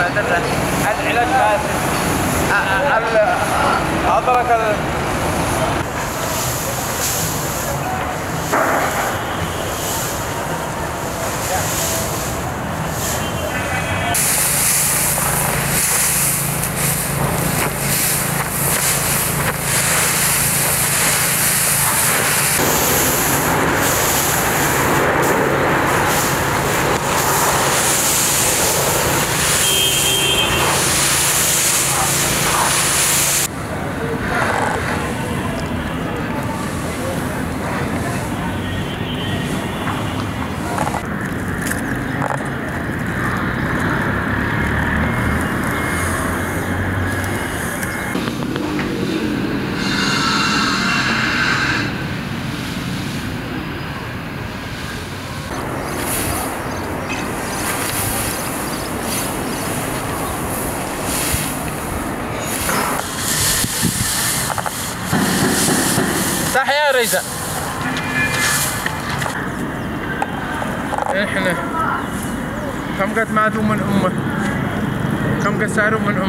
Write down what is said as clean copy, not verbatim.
معتدة. العلاج آسف. أدرك تحيا ريزة. احنا كم قد ماتوا من امه، كم قد ساروا من امه.